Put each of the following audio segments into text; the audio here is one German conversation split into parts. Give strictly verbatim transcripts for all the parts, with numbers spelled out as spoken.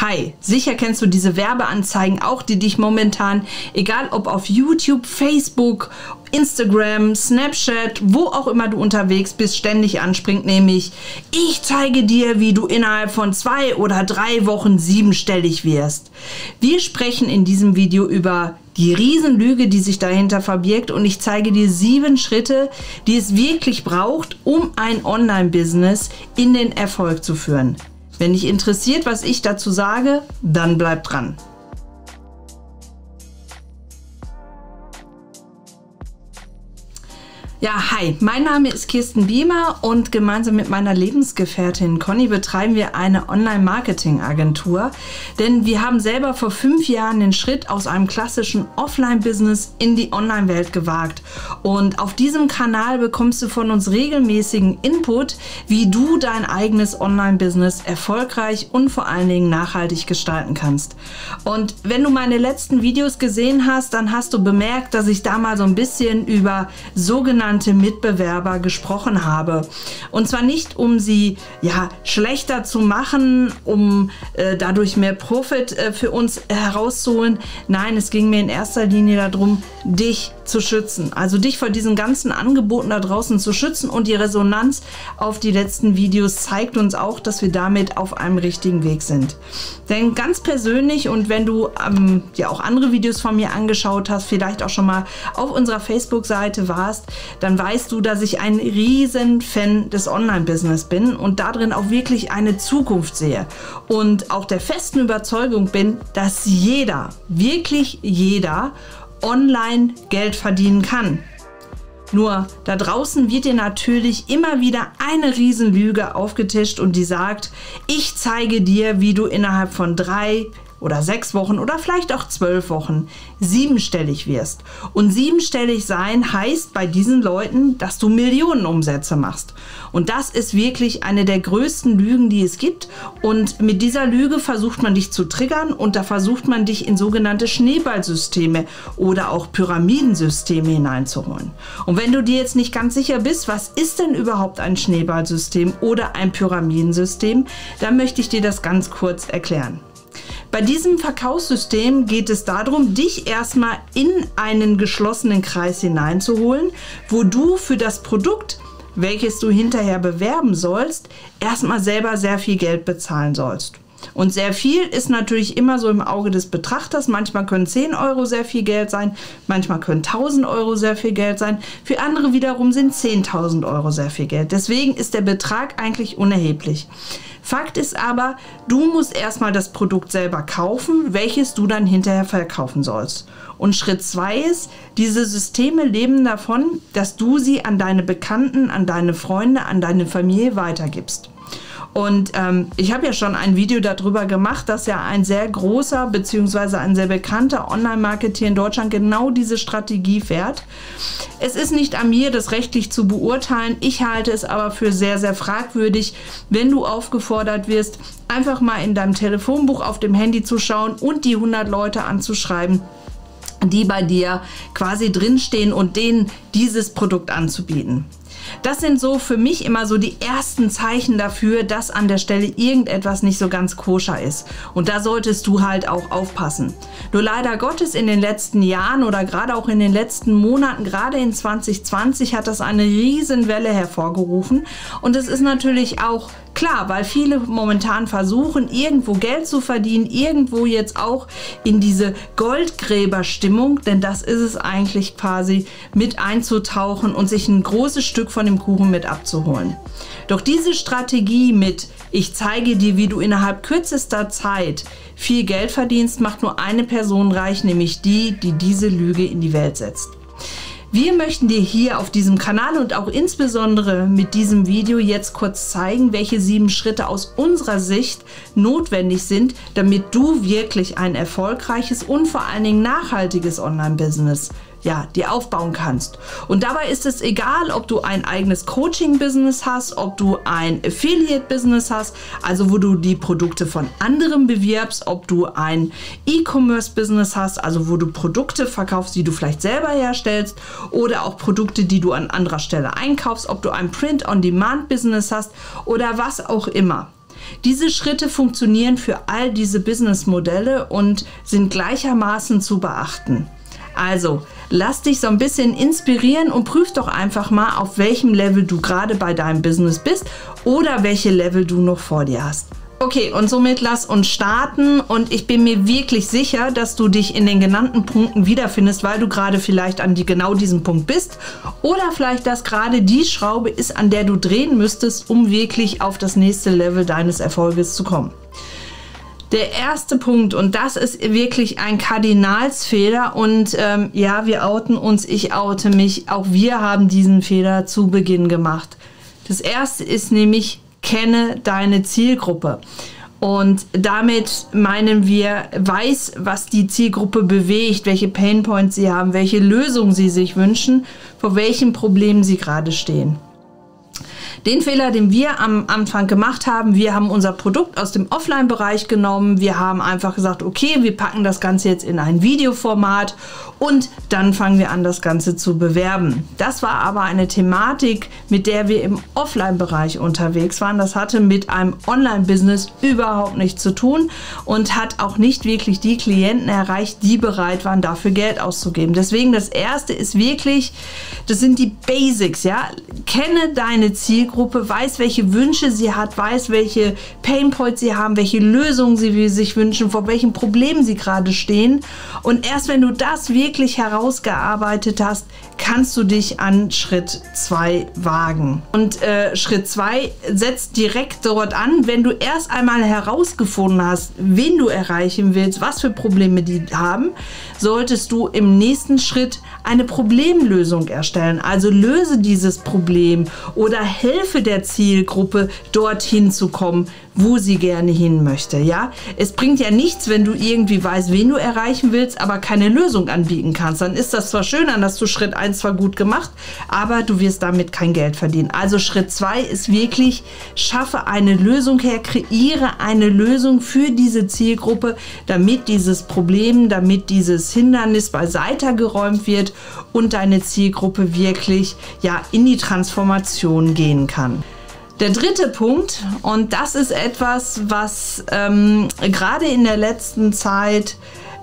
Hi, sicher kennst du diese Werbeanzeigen auch, die dich momentan, egal ob auf YouTube, Facebook, Instagram, Snapchat, wo auch immer du unterwegs bist, ständig anspringt, nämlich ich zeige dir, wie du innerhalb von zwei oder drei Wochen siebenstellig wirst. Wir sprechen in diesem Video über die Riesenlüge, die sich dahinter verbirgt, und ich zeige dir sieben Schritte, die es wirklich braucht, um ein Online-Business in den Erfolg zu führen. Wenn dich interessiert, was ich dazu sage, dann bleib dran. Ja, hi, mein Name ist Kirsten Biemer und gemeinsam mit meiner Lebensgefährtin Conny betreiben wir eine Online-Marketing-Agentur, denn wir haben selber vor fünf Jahren den Schritt aus einem klassischen Offline-Business in die Online-Welt gewagt. Und auf diesem Kanal bekommst du von uns regelmäßigen Input, wie du dein eigenes Online-Business erfolgreich und vor allen Dingen nachhaltig gestalten kannst. Und wenn du meine letzten Videos gesehen hast, dann hast du bemerkt, dass ich da mal so ein bisschen über sogenannte Mitbewerber gesprochen habe. Und zwar nicht, um sie ja schlechter zu machen, um äh, dadurch mehr Profit äh, für uns herauszuholen. Nein, es ging mir in erster Linie darum, dich zu schützen. Also dich vor diesen ganzen Angeboten da draußen zu schützen, und die Resonanz auf die letzten Videos zeigt uns auch, dass wir damit auf einem richtigen Weg sind. Denn ganz persönlich, und wenn du ähm, ja auch andere Videos von mir angeschaut hast, vielleicht auch schon mal auf unserer Facebook-Seite warst, dann weißt du, dass ich ein riesen Fan des Online-Business bin und darin auch wirklich eine Zukunft sehe und auch der festen Überzeugung bin, dass jeder, wirklich jeder, online Geld verdienen kann. Nur da draußen wird dir natürlich immer wieder eine Riesenlüge aufgetischt, und die sagt, ich zeige dir, wie du innerhalb von drei oder sechs Wochen oder vielleicht auch zwölf Wochen siebenstellig wirst. Und siebenstellig sein heißt bei diesen Leuten, dass du Millionenumsätze machst. Und das ist wirklich eine der größten Lügen, die es gibt. Und mit dieser Lüge versucht man dich zu triggern, und da versucht man dich in sogenannte Schneeballsysteme oder auch Pyramidensysteme hineinzuholen. Und wenn du dir jetzt nicht ganz sicher bist, was ist denn überhaupt ein Schneeballsystem oder ein Pyramidensystem, dann möchte ich dir das ganz kurz erklären. Bei diesem Verkaufssystem geht es darum, dich erstmal in einen geschlossenen Kreis hineinzuholen, wo du für das Produkt, welches du hinterher bewerben sollst, erstmal selber sehr viel Geld bezahlen sollst. Und sehr viel ist natürlich immer so im Auge des Betrachters. Manchmal können zehn Euro sehr viel Geld sein, manchmal können tausend Euro sehr viel Geld sein. Für andere wiederum sind zehntausend Euro sehr viel Geld. Deswegen ist der Betrag eigentlich unerheblich. Fakt ist aber, du musst erstmal das Produkt selber kaufen, welches du dann hinterher verkaufen sollst. Und Schritt zwei ist, diese Systeme leben davon, dass du sie an deine Bekannten, an deine Freunde, an deine Familie weitergibst. Und ähm, ich habe ja schon ein Video darüber gemacht, dass ja ein sehr großer bzw. ein sehr bekannter Online-Marketer in Deutschland genau diese Strategie fährt. Es ist nicht an mir, das rechtlich zu beurteilen. Ich halte es aber für sehr, sehr fragwürdig, wenn du aufgefordert wirst, einfach mal in deinem Telefonbuch auf dem Handy zu schauen und die hundert Leute anzuschreiben, die bei dir quasi drinstehen, und denen dieses Produkt anzubieten. Das sind so für mich immer so die ersten Zeichen dafür, dass an der Stelle irgendetwas nicht so ganz koscher ist. Und da solltest du halt auch aufpassen. Nur leider Gottes in den letzten Jahren oder gerade auch in den letzten Monaten, gerade in zwanzig zwanzig, hat das eine Riesenwelle hervorgerufen. Und es ist natürlich auch klar, weil viele momentan versuchen, irgendwo Geld zu verdienen, irgendwo jetzt auch in diese Goldgräberstimmung, denn das ist es eigentlich quasi, mit einzutauchen und sich ein großes Stück von dem Kuchen mit abzuholen. Doch diese Strategie mit, ich zeige dir, wie du innerhalb kürzester Zeit viel Geld verdienst, macht nur eine Person reich, nämlich die, die diese Lüge in die Welt setzt. Wir möchten dir hier auf diesem Kanal und auch insbesondere mit diesem Video jetzt kurz zeigen, welche sieben Schritte aus unserer Sicht notwendig sind, damit du wirklich ein erfolgreiches und vor allen Dingen nachhaltiges Online-Business ja, dir aufbauen kannst. Und dabei ist es egal, ob du ein eigenes Coaching-Business hast, ob du ein Affiliate-Business hast, also wo du die Produkte von anderen bewirbst, ob du ein E-Commerce-Business hast, also wo du Produkte verkaufst, die du vielleicht selber herstellst, oder auch Produkte, die du an anderer Stelle einkaufst, ob du ein Print-on-Demand-Business hast oder was auch immer. Diese Schritte funktionieren für all diese Businessmodelle und sind gleichermaßen zu beachten. Also, lass dich so ein bisschen inspirieren und prüf doch einfach mal, auf welchem Level du gerade bei deinem Business bist oder welche Level du noch vor dir hast. Okay, und somit lass uns starten und ich bin mir wirklich sicher, dass du dich in den genannten Punkten wiederfindest, weil du gerade vielleicht an die, genau diesem Punkt bist oder vielleicht, dass gerade die Schraube ist, an der du drehen müsstest, um wirklich auf das nächste Level deines Erfolges zu kommen. Der erste Punkt, und das ist wirklich ein Kardinalsfehler und ähm, ja, wir outen uns, ich oute mich, auch wir haben diesen Fehler zu Beginn gemacht. Das erste ist nämlich: Kenne deine Zielgruppe. Und damit meinen wir, weiß, was die Zielgruppe bewegt, welche Painpoints sie haben, welche Lösung sie sich wünschen, vor welchen Problemen sie gerade stehen. Den Fehler, den wir am Anfang gemacht haben: Wir haben unser Produkt aus dem Offline-Bereich genommen. Wir haben einfach gesagt, okay, wir packen das Ganze jetzt in ein Videoformat und dann fangen wir an, das Ganze zu bewerben. Das war aber eine Thematik, mit der wir im Offline-Bereich unterwegs waren. Das hatte mit einem Online-Business überhaupt nichts zu tun und hat auch nicht wirklich die Klienten erreicht, die bereit waren, dafür Geld auszugeben. Deswegen das Erste ist wirklich, das sind die Basics, ja. Kenne deine Zielgruppe. Gruppe weiß, welche Wünsche sie hat, weiß, welche Painpoints sie haben, welche Lösungen sie sich wünschen, vor welchen Problemen sie gerade stehen. Und erst wenn du das wirklich herausgearbeitet hast, kannst du dich an Schritt zwei wagen. Und äh, Schritt zwei setzt direkt dort an, wenn du erst einmal herausgefunden hast, wen du erreichen willst, was für Probleme die haben, solltest du im nächsten Schritt eine Problemlösung erstellen. Also löse dieses Problem oder helfe der Zielgruppe, dorthin zu kommen, wo sie gerne hin möchte. Ja? Es bringt ja nichts, wenn du irgendwie weißt, wen du erreichen willst, aber keine Lösung anbieten kannst. Dann ist das zwar schön, dann hast du Schritt eins zwar gut gemacht, aber du wirst damit kein Geld verdienen. Also Schritt zwei ist wirklich, schaffe eine Lösung her, kreiere eine Lösung für diese Zielgruppe, damit dieses Problem, damit dieses Hindernis beiseite geräumt wird und deine Zielgruppe wirklich ja, in die Transformation gehen kann. Der dritte Punkt, und das ist etwas, was ähm, gerade in der letzten Zeit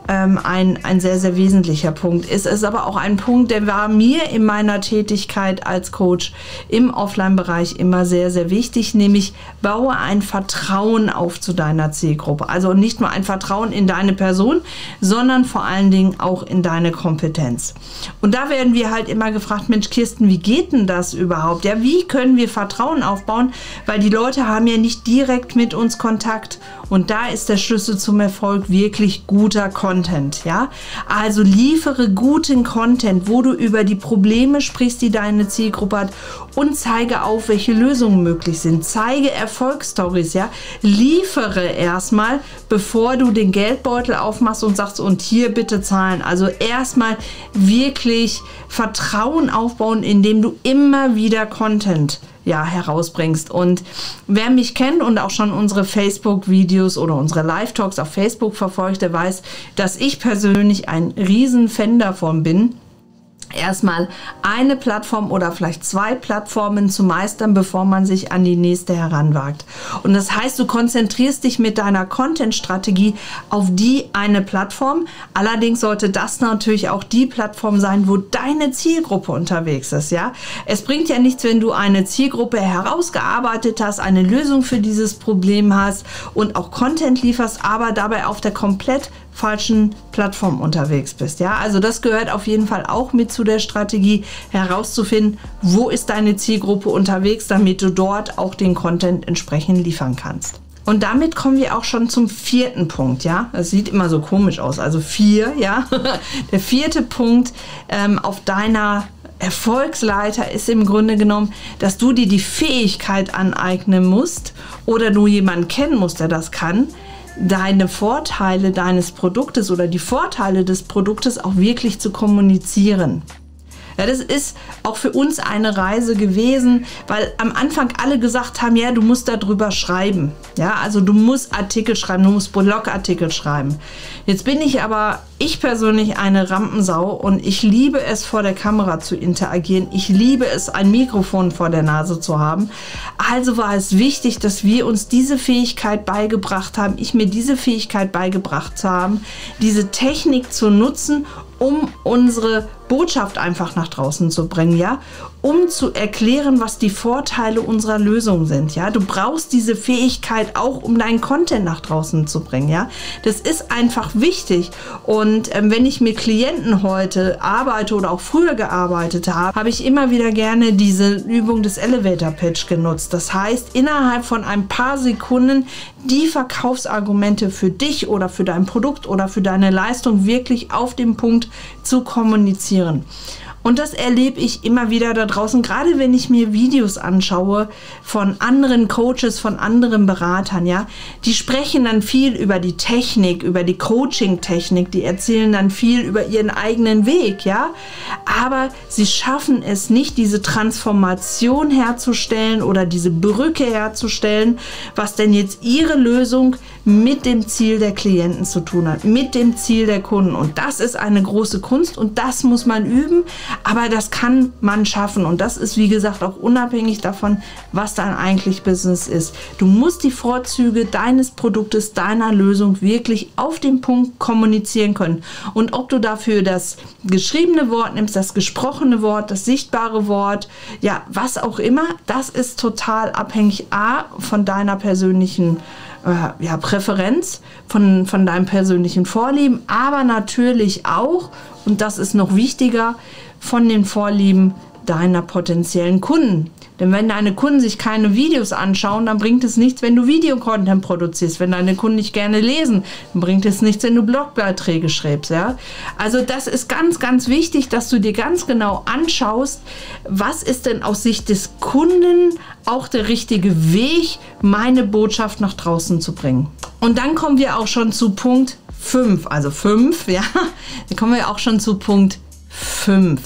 ähm, ein, ein sehr, sehr wesentlicher Punkt ist. Es ist aber auch ein Punkt, der war mir in meiner Tätigkeit als Coach im Offline-Bereich immer sehr, sehr wichtig, nämlich baue ein Vertrauen auf zu deiner Zielgruppe. Also nicht nur ein Vertrauen in deine Person, sondern vor allen Dingen auch in deine Kompetenz. Und da werden wir halt immer gefragt: Mensch Kirsten, wie geht denn das überhaupt? Ja, wie können wir Vertrauen aufbauen? Weil die Leute haben ja nicht direkt mit uns Kontakt. Und da ist der Schlüssel zum Erfolg wirklich guter Content. Ja? Also liefere guten Content, wo du über die Probleme sprichst, die deine Zielgruppe hat, und zeige auf, welche Lösungen möglich sind. Zeige Erfolgsstories. Ja? Liefere erstmal, bevor du den Geldbeutel aufmachst und sagst, und hier bitte zahlen. Also erstmal wirklich Vertrauen aufbauen, indem du immer wieder Content ja, herausbringst. Und wer mich kennt und auch schon unsere Facebook-Videos oder unsere Live-Talks auf Facebook verfolgt, der weiß, dass ich persönlich ein riesen Fan davon bin, erstmal eine Plattform oder vielleicht zwei Plattformen zu meistern, bevor man sich an die nächste heranwagt. Und das heißt, du konzentrierst dich mit deiner Content-Strategie auf die eine Plattform. Allerdings sollte das natürlich auch die Plattform sein, wo deine Zielgruppe unterwegs ist. Ja? Es bringt ja nichts, wenn du eine Zielgruppe herausgearbeitet hast, eine Lösung für dieses Problem hast und auch Content lieferst, aber dabei auf der komplett falschen Plattform unterwegs bist. Ja? Also das gehört auf jeden Fall auch mit zu der Strategie, herauszufinden, wo ist deine Zielgruppe unterwegs, damit du dort auch den Content entsprechend liefern kannst. Und damit kommen wir auch schon zum vierten Punkt, ja. Das sieht immer so komisch aus, also vier, ja. Der vierte Punkt ähm, auf deiner Erfolgsleiter ist im Grunde genommen, dass du dir die Fähigkeit aneignen musst oder du jemanden kennen musst, der das kann, deine Vorteile deines Produktes oder die Vorteile des Produktes auch wirklich zu kommunizieren. Ja, das ist auch für uns eine Reise gewesen, weil am Anfang alle gesagt haben, ja, du musst darüber schreiben. Ja, also du musst Artikel schreiben, du musst Blogartikel schreiben. Jetzt bin ich aber, ich persönlich, eine Rampensau und ich liebe es, vor der Kamera zu interagieren. Ich liebe es, ein Mikrofon vor der Nase zu haben. Also war es wichtig, dass wir uns diese Fähigkeit beigebracht haben, ich mir diese Fähigkeit beigebracht habe, diese Technik zu nutzen, um unsere Botschaft einfach nach draußen zu bringen, ja, um zu erklären, was die Vorteile unserer Lösung sind, ja. Du brauchst diese Fähigkeit auch, um deinen Content nach draußen zu bringen, ja. Das ist einfach wichtig. Und ähm, wenn ich mit Klienten heute arbeite oder auch früher gearbeitet habe, habe ich immer wieder gerne diese Übung des Elevator Pitch genutzt. Das heißt, innerhalb von ein paar Sekunden die Verkaufsargumente für dich oder für dein Produkt oder für deine Leistung wirklich auf den Punkt zu kommunizieren. Und das erlebe ich immer wieder da draußen, gerade wenn ich mir Videos anschaue von anderen Coaches, von anderen Beratern, ja. Die sprechen dann viel über die Technik, über die Coaching-Technik, die erzählen dann viel über ihren eigenen Weg, ja. Aber sie schaffen es nicht, diese Transformation herzustellen oder diese Brücke herzustellen, was denn jetzt ihre Lösung mit dem Ziel der Klienten zu tun hat, mit dem Ziel der Kunden. Und das ist eine große Kunst und das muss man üben, aber das kann man schaffen. Und das ist, wie gesagt, auch unabhängig davon, was dein eigentlich Business ist. Du musst die Vorzüge deines Produktes, deiner Lösung wirklich auf den Punkt kommunizieren können. Und ob du dafür das geschriebene Wort nimmst, das gesprochene Wort, das sichtbare Wort, ja, was auch immer, das ist total abhängig A, von deiner persönlichen äh, ja, Präferenz, von, von deinem persönlichen Vorlieben, aber natürlich auch, und das ist noch wichtiger, von den Vorlieben deiner potenziellen Kunden. Denn wenn deine Kunden sich keine Videos anschauen, dann bringt es nichts, wenn du Videocontent produzierst. Wenn deine Kunden nicht gerne lesen, dann bringt es nichts, wenn du Blogbeiträge schreibst. Ja? Also das ist ganz, ganz wichtig, dass du dir ganz genau anschaust, was ist denn aus Sicht des Kunden auch der richtige Weg, meine Botschaft nach draußen zu bringen. Und dann kommen wir auch schon zu Punkt fünf. Also fünf, ja, dann kommen wir auch schon zu Punkt fünf.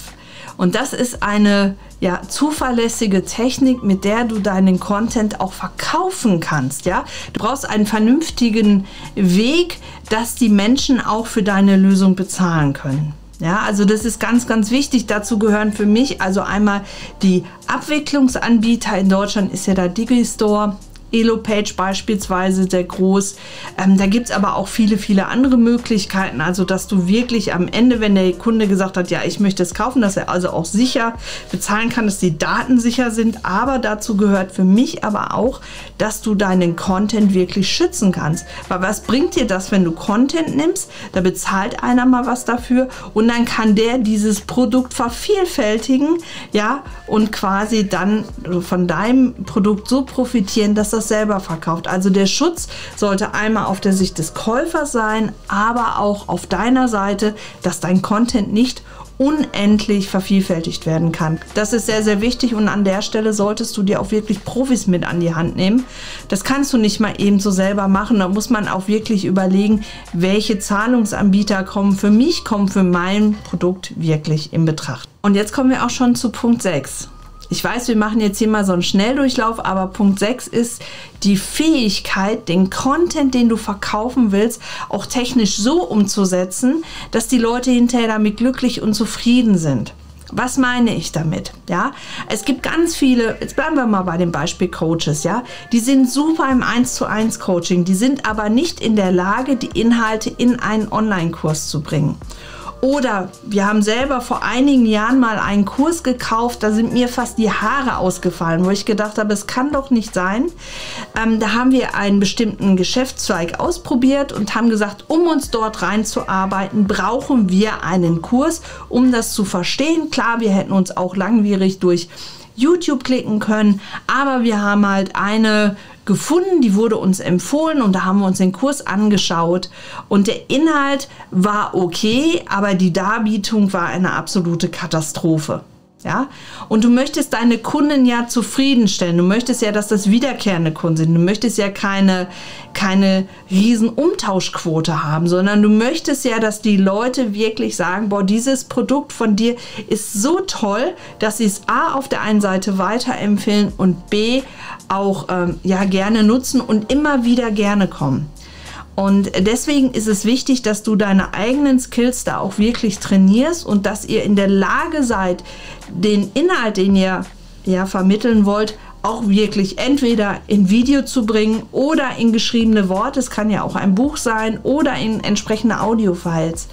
Und das ist eine ja, zuverlässige Technik, mit der du deinen Content auch verkaufen kannst. Ja? Du brauchst einen vernünftigen Weg, dass die Menschen auch für deine Lösung bezahlen können. Ja, also das ist ganz, ganz wichtig. Dazu gehören für mich also einmal die Abwicklungsanbieter. In Deutschland ist ja der Digistore, Elo Page beispielsweise sehr groß. Ähm, da gibt es aber auch viele, viele andere Möglichkeiten. Also, dass du wirklich am Ende, wenn der Kunde gesagt hat, ja, ich möchte es kaufen, dass er also auch sicher bezahlen kann, dass die Daten sicher sind. Aber dazu gehört für mich aber auch, dass du deinen Content wirklich schützen kannst. Weil was bringt dir das, wenn du Content nimmst? Da bezahlt einer mal was dafür und dann kann der dieses Produkt vervielfältigen, ja, und quasi dann von deinem Produkt so profitieren, dass das selber verkauft. Also der Schutz sollte einmal auf der Sicht des Käufers sein, aber auch auf deiner Seite, dass dein Content nicht unendlich vervielfältigt werden kann. Das ist sehr, sehr wichtig und an der Stelle solltest du dir auch wirklich Profis mit an die Hand nehmen. Das kannst du nicht mal eben so selber machen. Da muss man auch wirklich überlegen, welche Zahlungsanbieter kommen für mich, kommen für mein Produkt wirklich in Betracht. Und jetzt kommen wir auch schon zu Punkt sechs. Ich weiß, wir machen jetzt hier mal so einen Schnelldurchlauf, aber Punkt sechs ist die Fähigkeit, den Content, den du verkaufen willst, auch technisch so umzusetzen, dass die Leute hinterher damit glücklich und zufrieden sind. Was meine ich damit? Ja, es gibt ganz viele, jetzt bleiben wir mal bei dem Beispiel Coaches, ja, die sind super im eins zu eins Coaching, die sind aber nicht in der Lage, die Inhalte in einen Online-Kurs zu bringen. Oder wir haben selber vor einigen Jahren mal einen Kurs gekauft, da sind mir fast die Haare ausgefallen, wo ich gedacht habe, es kann doch nicht sein. Ähm, da haben wir einen bestimmten Geschäftszweig ausprobiert und haben gesagt, um uns dort reinzuarbeiten, brauchen wir einen Kurs, um das zu verstehen. Klar, wir hätten uns auch langwierig durch YouTube klicken können, aber wir haben halt eine gefunden, die wurde uns empfohlen und da haben wir uns den Kurs angeschaut und der Inhalt war okay, aber die Darbietung war eine absolute Katastrophe. Ja? Und du möchtest deine Kunden ja zufriedenstellen. Du möchtest ja, dass das wiederkehrende Kunden sind. Du möchtest ja keine, keine riesen Umtauschquote haben, sondern du möchtest ja, dass die Leute wirklich sagen, boah, dieses Produkt von dir ist so toll, dass sie es A auf der einen Seite weiterempfehlen und B auch ähm, ja, gerne nutzen und immer wieder gerne kommen. Und deswegen ist es wichtig, dass du deine eigenen Skills da auch wirklich trainierst und dass ihr in der Lage seid, den Inhalt, den ihr ja vermitteln wollt, auch wirklich entweder in Video zu bringen oder in geschriebene Worte, es kann ja auch ein Buch sein, oder in entsprechende Audiofiles.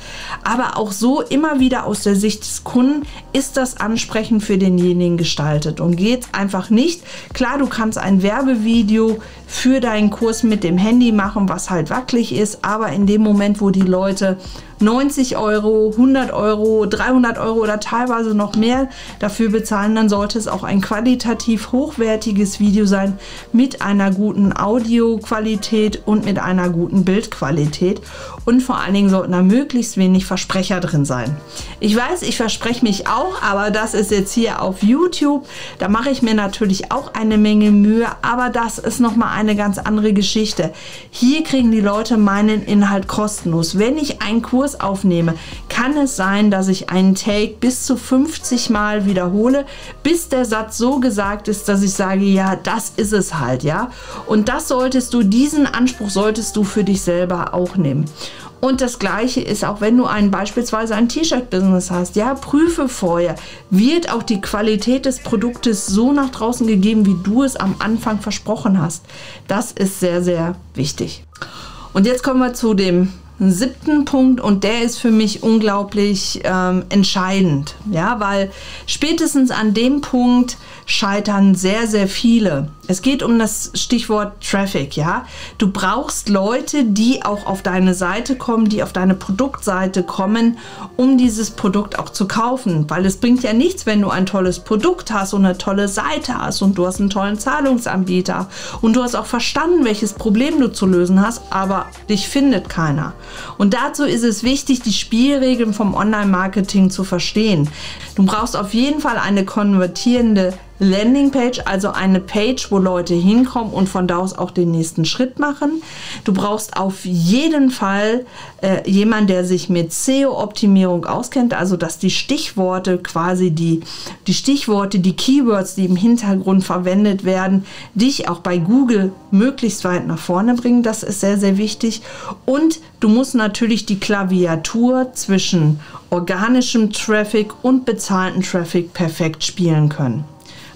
Aber auch so immer wieder aus der Sicht des Kunden ist das Ansprechen für denjenigen gestaltet und geht einfach nicht. Klar, du kannst ein Werbevideo für deinen Kurs mit dem Handy machen, was halt wackelig ist, aber in dem Moment, wo die Leute neunzig Euro, hundert Euro, dreihundert Euro oder teilweise noch mehr dafür bezahlen, dann sollte es auch ein qualitativ hochwertiges Video sein mit einer guten Audioqualität und mit einer guten Bildqualität, und vor allen Dingen sollten da möglichst wenig Versprecher drin sein. Ich weiß, ich verspreche mich auch, aber das ist jetzt hier auf YouTube, da mache ich mir natürlich auch eine Menge Mühe, aber das ist nochmal eine ganz andere Geschichte. Hier kriegen die Leute meinen Inhalt kostenlos. Wenn ich einen Kurs aufnehme, kann es sein, dass ich einen Take bis zu fünfzig Mal wiederhole, bis der Satz so gesagt ist, dass ich sage, ja, das ist es halt, ja. Und das solltest du, diesen Anspruch solltest du für dich selber auch nehmen. Und das Gleiche ist auch, wenn du einen, beispielsweise ein T-Shirt-Business hast, ja, prüfe vorher, wird auch die Qualität des Produktes so nach draußen gegeben, wie du es am Anfang versprochen hast. Das ist sehr, sehr wichtig. Und jetzt kommen wir zu dem siebten Punkt, und der ist für mich unglaublich ähm, entscheidend, ja, weil spätestens an dem Punkt scheitern sehr, sehr viele. Es geht um das Stichwort Traffic, ja. Du brauchst Leute, die auch auf deine Seite kommen, die auf deine Produktseite kommen, um dieses Produkt auch zu kaufen, weil es bringt ja nichts, wenn du ein tolles Produkt hast und eine tolle Seite hast und du hast einen tollen Zahlungsanbieter und du hast auch verstanden, welches Problem du zu lösen hast, aber dich findet keiner. Und dazu ist es wichtig, die Spielregeln vom Online-Marketing zu verstehen. Du brauchst auf jeden Fall eine konvertierende Landingpage, also eine Page, wo Leute hinkommen und von da aus auch den nächsten Schritt machen. Du brauchst auf jeden Fall äh, jemanden, der sich mit S E O-Optimierung auskennt, also dass die Stichworte quasi, die, die Stichworte, die Keywords, die im Hintergrund verwendet werden, dich auch bei Google möglichst weit nach vorne bringen. Das ist sehr, sehr wichtig. Und du musst natürlich die Klaviatur zwischen organischem Traffic und bezahlten Traffic perfekt spielen können.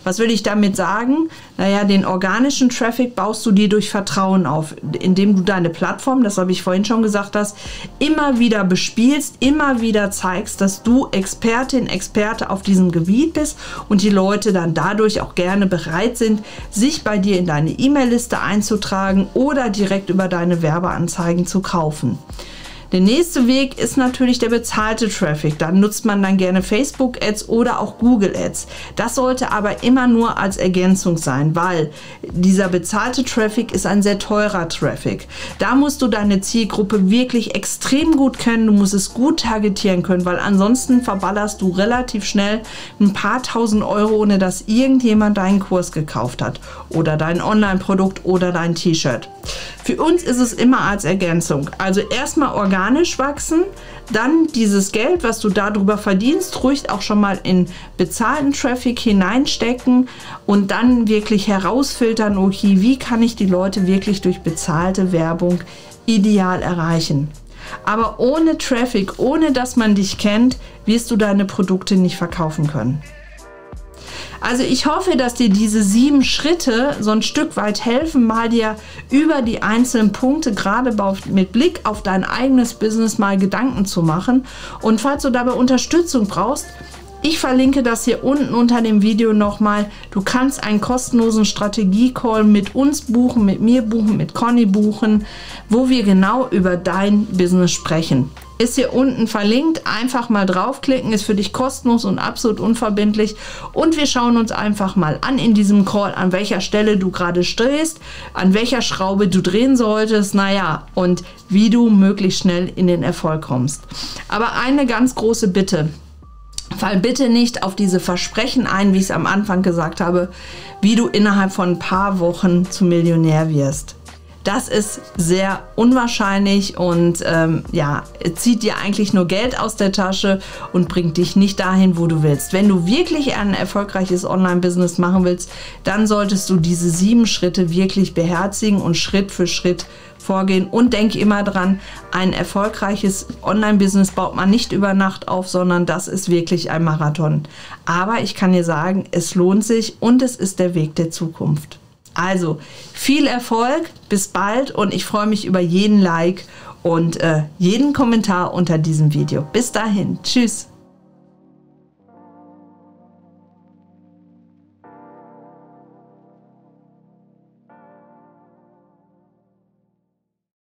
Was will ich damit sagen? Naja, den organischen Traffic baust du dir durch Vertrauen auf, indem du deine Plattform, das habe ich vorhin schon gesagt, hast, immer wieder bespielst, immer wieder zeigst, dass du Expertin, Experte auf diesem Gebiet bist und die Leute dann dadurch auch gerne bereit sind, sich bei dir in deine E-Mail-Liste einzutragen oder direkt über deine Werbeanzeigen zu kaufen. Der nächste Weg ist natürlich der bezahlte Traffic. Dann nutzt man dann gerne Facebook-Ads oder auch Google-Ads. Das sollte aber immer nur als Ergänzung sein, weil dieser bezahlte Traffic ist ein sehr teurer Traffic. Da musst du deine Zielgruppe wirklich extrem gut kennen. Du musst es gut targetieren können, weil ansonsten verballerst du relativ schnell ein paar tausend Euro, ohne dass irgendjemand deinen Kurs gekauft hat oder dein Online-Produkt oder dein T-Shirt. Für uns ist es immer als Ergänzung. Also erstmal organisch wachsen, dann dieses Geld, was du darüber verdienst, ruhig auch schon mal in bezahlten Traffic hineinstecken und dann wirklich herausfiltern, okay, wie kann ich die Leute wirklich durch bezahlte Werbung ideal erreichen. Aber ohne Traffic, ohne dass man dich kennt, wirst du deine Produkte nicht verkaufen können. Also ich hoffe, dass dir diese sieben Schritte so ein Stück weit helfen, mal dir über die einzelnen Punkte, gerade mit Blick auf dein eigenes Business, mal Gedanken zu machen. Und falls du dabei Unterstützung brauchst, ich verlinke das hier unten unter dem Video nochmal. Du kannst einen kostenlosen Strategie-Call mit uns buchen, mit mir buchen, mit Conny buchen, wo wir genau über dein Business sprechen. Ist hier unten verlinkt. Einfach mal draufklicken, ist für dich kostenlos und absolut unverbindlich. Und wir schauen uns einfach mal an in diesem Call, an welcher Stelle du gerade stehst, an welcher Schraube du drehen solltest, naja, und wie du möglichst schnell in den Erfolg kommst. Aber eine ganz große Bitte. Fall bitte nicht auf diese Versprechen ein, wie ich es am Anfang gesagt habe, wie du innerhalb von ein paar Wochen zum Millionär wirst. Das ist sehr unwahrscheinlich und ähm, ja, zieht dir eigentlich nur Geld aus der Tasche und bringt dich nicht dahin, wo du willst. Wenn du wirklich ein erfolgreiches Online-Business machen willst, dann solltest du diese sieben Schritte wirklich beherzigen und Schritt für Schritt vorgehen. Und denk immer dran, ein erfolgreiches Online-Business baut man nicht über Nacht auf, sondern das ist wirklich ein Marathon. Aber ich kann dir sagen, es lohnt sich und es ist der Weg der Zukunft. Also viel Erfolg, bis bald und ich freue mich über jeden Like und äh, jeden Kommentar unter diesem Video. Bis dahin, tschüss!